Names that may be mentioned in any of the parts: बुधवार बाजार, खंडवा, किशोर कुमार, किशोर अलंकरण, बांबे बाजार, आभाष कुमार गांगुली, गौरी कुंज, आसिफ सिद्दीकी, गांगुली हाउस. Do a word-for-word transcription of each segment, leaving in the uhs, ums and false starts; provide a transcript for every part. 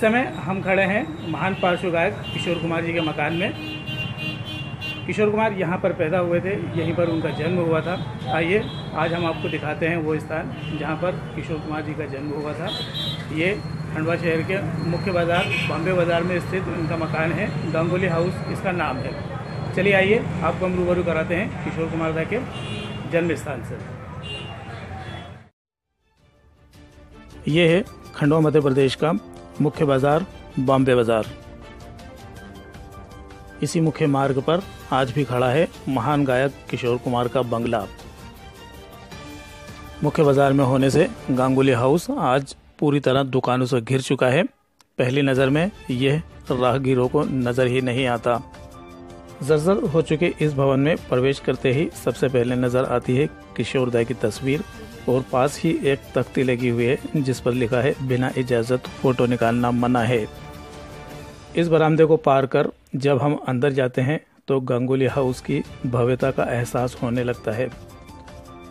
इस समय हम खड़े हैं महान पार्श्व गायक किशोर कुमार जी के मकान में। किशोर कुमार यहाँ पर पैदा हुए थे, यहीं पर उनका जन्म हुआ था। आइए आज हम आपको दिखाते हैं वो स्थान जहाँ पर किशोर कुमार जी का जन्म हुआ था। ये खंडवा शहर के मुख्य बाज़ार बांबे बाज़ार में स्थित उनका मकान है। गांगुली हाउस इसका नाम है। चलिए आइए आपको हम रूबरू कराते हैं किशोर कुमार दा के जन्म स्थान से। ये है खंडवा मध्य प्रदेश का मुख्य बाज़ार बांबे बाज़ार। इसी मुख्य मार्ग पर आज भी खड़ा है महान गायक किशोर कुमार का बंगला। मुख्य बाज़ार में होने से गांगुली हाउस आज पूरी तरह दुकानों से घिर चुका है। पहली नज़र में यह राहगीरों को नज़र ही नहीं आता। जर्जर हो चुके इस भवन में प्रवेश करते ही सबसे पहले नज़र आती है किशोर दा की तस्वीर और पास ही एक तख्ती लगी हुई है जिस पर लिखा है बिना इजाज़त फ़ोटो निकालना मना है। इस बरामदे को पार कर जब हम अंदर जाते हैं तो गांगुली हाउस की भव्यता का एहसास होने लगता है,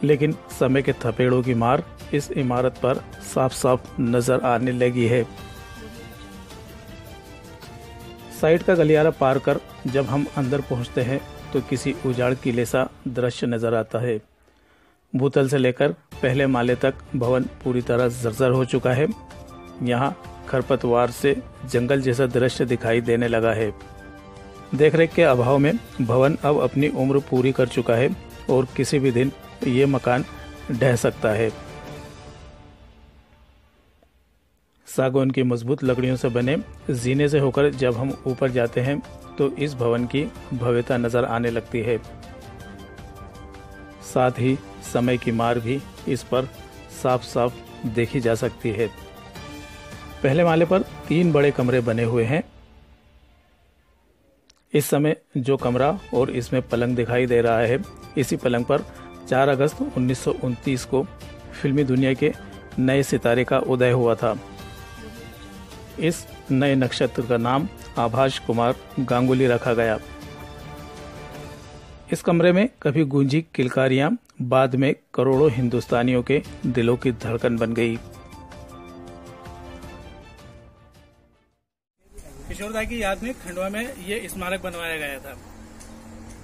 लेकिन समय के थपेड़ों की मार इस इमारत पर साफ साफ नज़र आने लगी है। साइड का गलियारा पार कर जब हम अंदर पहुंचते हैं तो किसी उजाड़ किले सा दृश्य नज़र आता है। भूतल से लेकर पहले माले तक भवन पूरी तरह जर्जर हो चुका है। यहाँ खरपतवार से जंगल जैसा दृश्य दिखाई देने लगा है। देखरेख के अभाव में भवन अब अपनी उम्र पूरी कर चुका है और किसी भी दिन ये मकान ढह सकता है। सागौन की मजबूत लकड़ियों से बने जीने से होकर जब हम ऊपर जाते हैं तो इस भवन की भव्यता नजर आने लगती है। साथ ही समय की मार भी इस पर साफ साफ देखी जा सकती है। पहले माले पर तीन बड़े कमरे बने हुए हैं। इस समय जो कमरा और इसमें पलंग दिखाई दे रहा है, इसी पलंग पर चार अगस्त उन्नीस सौ उनतीस को फिल्मी दुनिया के नए सितारे का उदय हुआ था। इस नए नक्षत्र का नाम आभाष कुमार गांगुली रखा गया। इस कमरे में कभी गूंजी किलकारियां बाद में करोड़ों हिंदुस्तानियों के दिलों की धड़कन बन गई। किशोर दा की याद में खंडवा में ये स्मारक बनवाया गया था।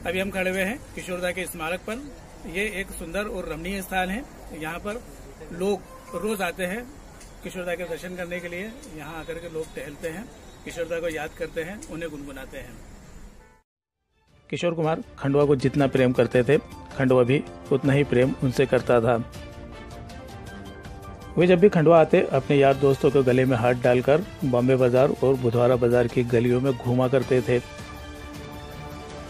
अभी हम खड़े हुए हैं किशोर दा के स्मारक पर। ये एक सुंदर और रमणीय स्थान है। यहाँ पर लोग रोज आते हैं किशोर दा के दर्शन करने के लिए। यहाँ आकर के लोग टहलते हैं, किशोर दा को याद करते हैं, उन्हें गुनगुनाते हैं। किशोर कुमार खंडवा को जितना प्रेम करते थे, खंडवा भी उतना ही प्रेम उनसे करता था। वे जब भी खंडवा आते अपने यार दोस्तों के गले में हाथ डालकर बॉम्बे बाजार और बुधवार बाजार की गलियों में घूमा करते थे।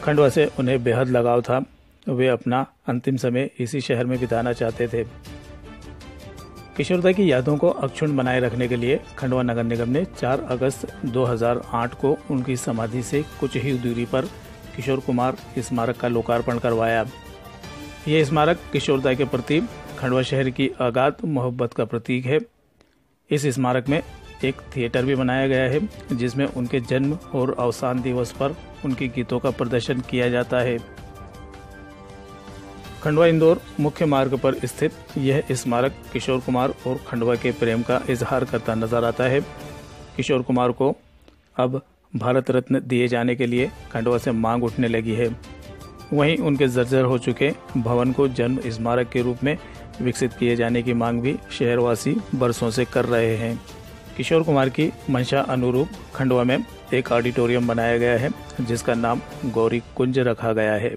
खंडवा से उन्हें बेहद लगाव था। वे अपना अंतिम समय इसी शहर में बिताना चाहते थे। किशोर दा की यादों को अक्षुण्ण बनाए रखने के लिए खंडवा नगर निगम ने चार अगस्त दो हज़ार आठ को उनकी समाधि से कुछ ही दूरी पर किशोर कुमार स्मारक का लोकार्पण करवाया। यह स्मारक किशोर दा के प्रति खंडवा शहर की अगाध मोहब्बत का प्रतीक है। इस स्मारक में एक थिएटर भी बनाया गया है जिसमें उनके जन्म और अवसान दिवस पर उनके गीतों का प्रदर्शन किया जाता है। खंडवा इंदौर मुख्य मार्ग पर स्थित यह स्मारक किशोर कुमार और खंडवा के प्रेम का इजहार करता नजर आता है। किशोर कुमार को अब भारत रत्न दिए जाने के लिए खंडवा से मांग उठने लगी है। वहीं उनके जर्जर हो चुके भवन को जन्म स्मारक के रूप में विकसित किए जाने की मांग भी शहरवासी बरसों से कर रहे हैं। किशोर कुमार की मंशा अनुरूप खंडवा में एक ऑडिटोरियम बनाया गया है जिसका नाम गौरी कुंज रखा गया है।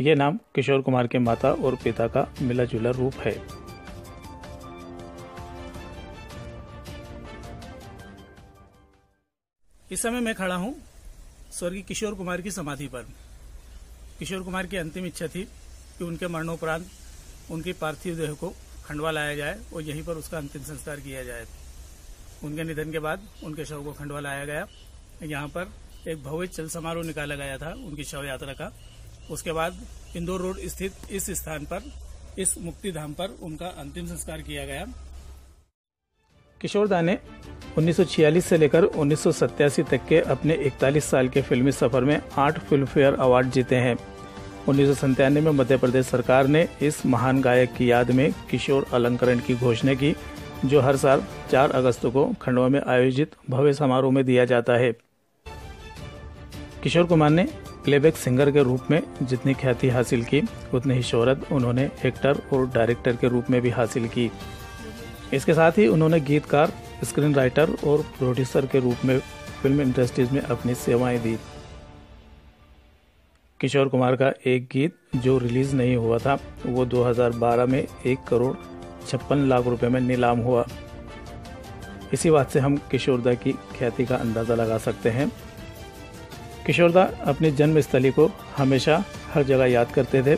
ये नाम किशोर कुमार के माता और पिता का मिला जुला रूप है। इस समय मैं खड़ा हूँ स्वर्गीय किशोर कुमार की समाधि पर। किशोर कुमार की अंतिम इच्छा थी कि उनके मरणोपरांत उनकी पार्थिव देह को खंडवा लाया जाए और यहीं पर उसका अंतिम संस्कार किया जाए। उनके निधन के बाद उनके शव को खंडवा लाया गया। यहाँ पर एक भव्य चल समारोह निकाला गया था उनकी शव यात्रा का। उसके बाद इंदौर रोड स्थित इस स्थान पर, इस मुक्ति धाम पर उनका अंतिम संस्कार किया गया। किशोर दा ने उन्नीस सौ छियालीस से लेकर उन्नीस सौ सत्तासी तक के अपने इकतालीस साल के फिल्मी सफर में आठ फिल्म फेयर अवार्ड जीते हैं। उन्नीस सौ सत्तानवे में मध्य प्रदेश सरकार ने इस महान गायक की याद में किशोर अलंकरण की घोषणा की जो हर साल चार अगस्त को खंडवा में आयोजित भव्य समारोह में दिया जाता है। किशोर कुमार ने प्लेबैक सिंगर के रूप में जितनी ख्याति हासिल की, उतनी ही शोहरत उन्होंने एक्टर और डायरेक्टर के रूप में भी हासिल की। इसके साथ ही उन्होंने गीतकार, स्क्रीन राइटर और प्रोड्यूसर के रूप में फिल्म इंडस्ट्रीज में अपनी सेवाएं दी। किशोर कुमार का एक गीत जो रिलीज नहीं हुआ था, वो दो हज़ार बारह में एक करोड़ छप्पन लाख रुपए में नीलाम हुआ। इसी बात से हम किशोरदा की ख्याति का अंदाज़ा लगा सकते हैं। किशोरदा अपनी जन्मस्थली को हमेशा हर जगह याद करते थे।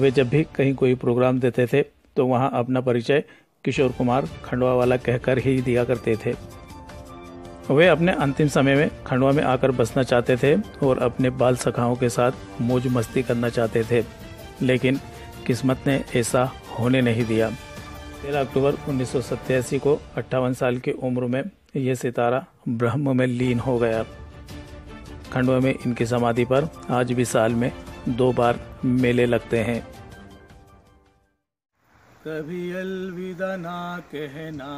वे जब भी कहीं कोई प्रोग्राम देते थे तो वहां अपना परिचय किशोर कुमार खंडवा वाला कहकर ही दिया करते थे। वे अपने अंतिम समय में खंडवा में आकर बसना चाहते थे और अपने बाल सखाओं के साथ मौज मस्ती करना चाहते थे, लेकिन किस्मत ने ऐसा होने नहीं दिया। तेरह अक्टूबर उन्नीस सौ सत्तासी को अट्ठावन साल की उम्र में यह सितारा ब्रह्म में लीन हो गया। खंडवा में इनकी समाधि पर आज भी साल में दो बार मेले लगते हैं। कभी अलविदा ना कहना,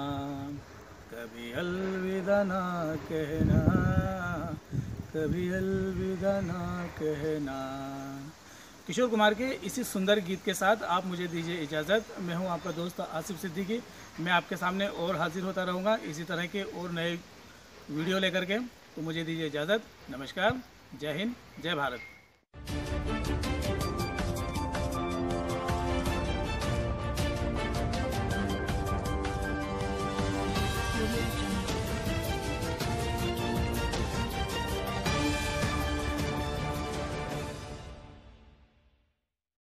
कभी अलविदा ना कहना, कभी अलविदा ना कहना। किशोर कुमार के इसी सुंदर गीत के साथ आप मुझे दीजिए इजाज़त। मैं हूं आपका दोस्त आसिफ सिद्दीकी। मैं आपके सामने और हाजिर होता रहूंगा इसी तरह के और नए वीडियो लेकर के। तो मुझे दीजिए इजाज़त। नमस्कार, जय हिंद, जय भारत।